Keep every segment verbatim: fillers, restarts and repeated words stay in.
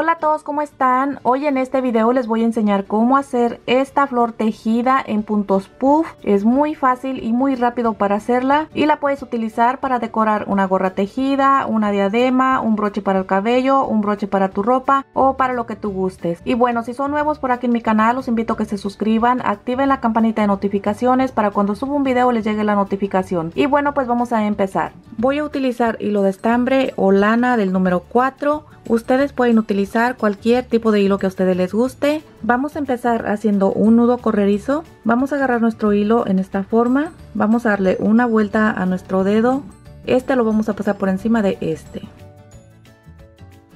Hola a todos, ¿cómo están? Hoy en este video les voy a enseñar cómo hacer esta flor tejida en puntos puff. Es muy fácil y muy rápido para hacerla y la puedes utilizar para decorar una gorra tejida, una diadema, un broche para el cabello, un broche para tu ropa o para lo que tú gustes. Y bueno, si son nuevos por aquí en mi canal, los invito a que se suscriban, activen la campanita de notificaciones para cuando suba un video les llegue la notificación. Y bueno, pues vamos a empezar. Voy a utilizar hilo de estambre o lana del número cuatro. Ustedes pueden utilizar cualquier tipo de hilo que a ustedes les guste. Vamos a empezar haciendo un nudo corredizo. Vamos a agarrar nuestro hilo en esta forma. Vamos a darle una vuelta a nuestro dedo. Este lo vamos a pasar por encima de este.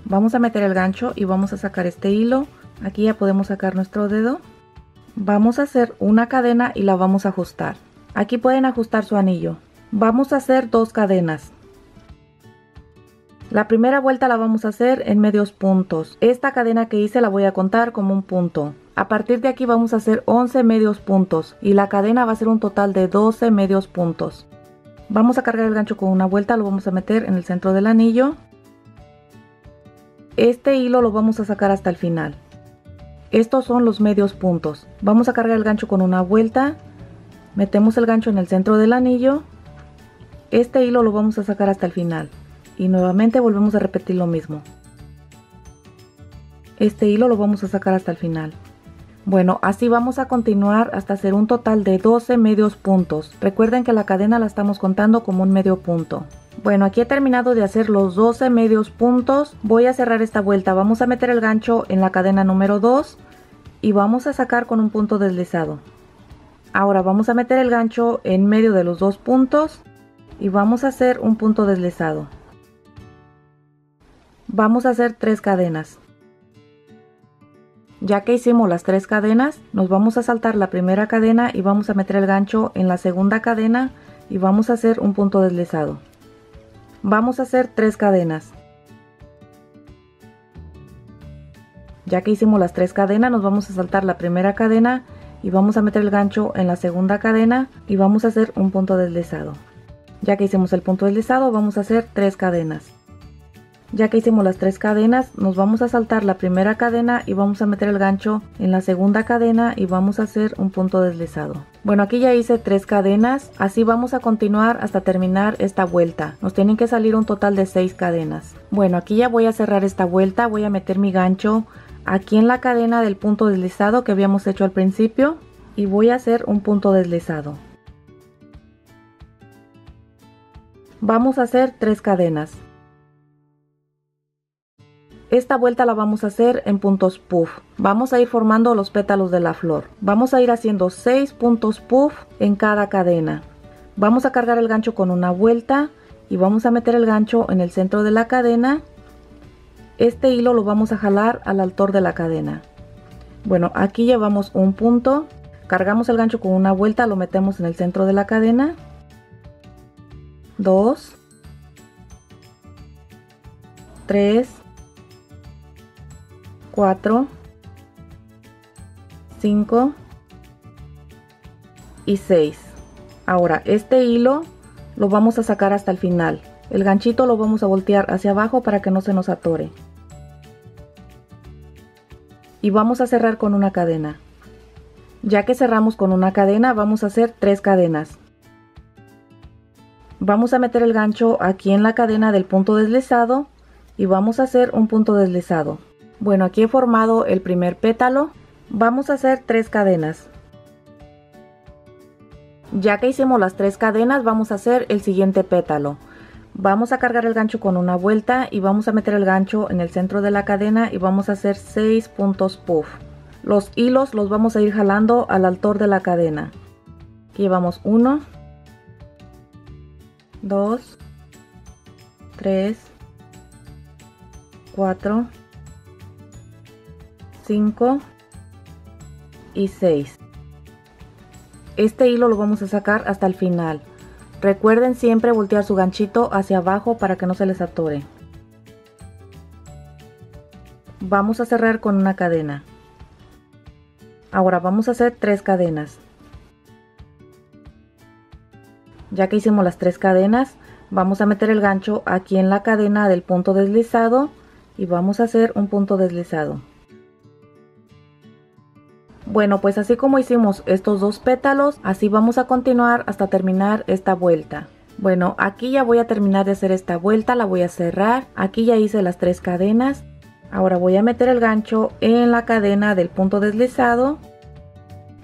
Vamos a meter el gancho y vamos a sacar este hilo. Aquí ya podemos sacar nuestro dedo. Vamos a hacer una cadena y la vamos a ajustar. Aquí pueden ajustar su anillo. Vamos a hacer dos cadenas. La primera vuelta la vamos a hacer en medios puntos. Esta cadena que hice la voy a contar como un punto. A partir de aquí vamos a hacer once medios puntos y la cadena va a ser un total de doce medios puntos. Vamos a cargar el gancho con una vuelta, lo vamos a meter en el centro del anillo. Este hilo lo vamos a sacar hasta el final. Estos son los medios puntos. Vamos a cargar el gancho con una vuelta, metemos el gancho en el centro del anillo. Este hilo lo vamos a sacar hasta el final. Y nuevamente volvemos a repetir lo mismo. Este hilo lo vamos a sacar hasta el final. Bueno, así vamos a continuar hasta hacer un total de doce medios puntos. Recuerden que la cadena la estamos contando como un medio punto. Bueno, aquí he terminado de hacer los doce medios puntos. Voy a cerrar esta vuelta. Vamos a meter el gancho en la cadena número dos y vamos a sacar con un punto deslizado. Ahora vamos a meter el gancho en medio de los dos puntos y vamos a hacer un punto deslizado. Vamos a hacer tres cadenas. Ya que hicimos las tres cadenas, nos vamos a saltar la primera cadena y vamos a meter el gancho en la segunda cadena y vamos a hacer un punto deslizado. Vamos a hacer tres cadenas. Ya que hicimos las tres cadenas, nos vamos a saltar la primera cadena y vamos a meter el gancho en la segunda cadena y vamos a hacer un punto deslizado. Ya que hicimos el punto deslizado, vamos a hacer tres cadenas. Ya que hicimos las tres cadenas, nos vamos a saltar la primera cadena y vamos a meter el gancho en la segunda cadena y vamos a hacer un punto deslizado. Bueno, aquí ya hice tres cadenas, así vamos a continuar hasta terminar esta vuelta. Nos tienen que salir un total de seis cadenas. Bueno, aquí ya voy a cerrar esta vuelta, voy a meter mi gancho aquí en la cadena del punto deslizado que habíamos hecho al principio y voy a hacer un punto deslizado. Vamos a hacer tres cadenas. Esta vuelta la vamos a hacer en puntos puff. Vamos a ir formando los pétalos de la flor. Vamos a ir haciendo seis puntos puff en cada cadena. Vamos a cargar el gancho con una vuelta y vamos a meter el gancho en el centro de la cadena. Este hilo lo vamos a jalar al altor de la cadena. Bueno, aquí llevamos un punto. Cargamos el gancho con una vuelta, lo metemos en el centro de la cadena. Dos. Tres. cuatro, cinco y seis. Ahora este hilo lo vamos a sacar hasta el final. El ganchito lo vamos a voltear hacia abajo para que no se nos atore. Y vamos a cerrar con una cadena. Ya que cerramos con una cadena, vamos a hacer tres cadenas. Vamos a meter el gancho aquí en la cadena del punto deslizado y vamos a hacer un punto deslizado. Bueno, aquí he formado el primer pétalo. Vamos a hacer tres cadenas. Ya que hicimos las tres cadenas, vamos a hacer el siguiente pétalo. Vamos a cargar el gancho con una vuelta y vamos a meter el gancho en el centro de la cadena y vamos a hacer seis puntos puff. Los hilos los vamos a ir jalando al altor de la cadena. Aquí llevamos uno, dos, tres, cuatro, cinco y seis. Este hilo lo vamos a sacar hasta el final. Recuerden siempre voltear su ganchito hacia abajo para que no se les atore. Vamos a cerrar con una cadena. Ahora vamos a hacer tres cadenas. Ya que hicimos las tres cadenas, vamos a meter el gancho aquí en la cadena del punto deslizado y y vamos a hacer un punto deslizado. Bueno, pues así como hicimos estos dos pétalos, así vamos a continuar hasta terminar esta vuelta. Bueno, aquí ya voy a terminar de hacer esta vuelta, la voy a cerrar. Aquí ya hice las tres cadenas. Ahora voy a meter el gancho en la cadena del punto deslizado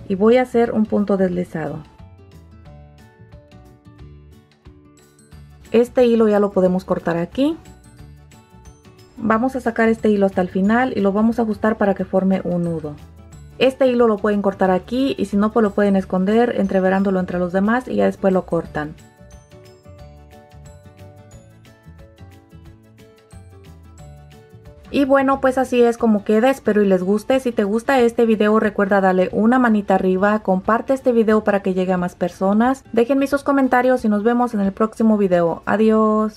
y voy a hacer un punto deslizado. Este hilo ya lo podemos cortar aquí. Vamos a sacar este hilo hasta el final y lo vamos a ajustar para que forme un nudo. Este hilo lo pueden cortar aquí y si no, pues lo pueden esconder entreverándolo entre los demás y ya después lo cortan. Y bueno, pues así es como queda, espero y les guste. Si te gusta este video, recuerda darle una manita arriba, comparte este video para que llegue a más personas. Déjenme sus comentarios y nos vemos en el próximo video. Adiós.